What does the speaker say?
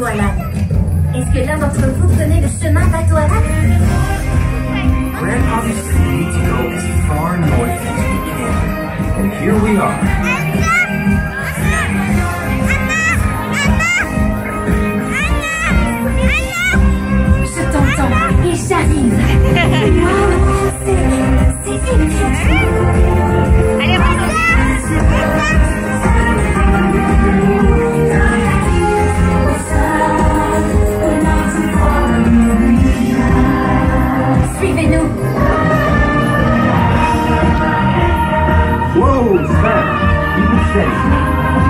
bateau à l'âne. Est-ce que l'un d'entre vous connaît le chemin bateau à l'âne? Grandpa's Street to go as far north as we can. And here we are. Je t'entends et j'arrive. Whoa, stop! You can stay.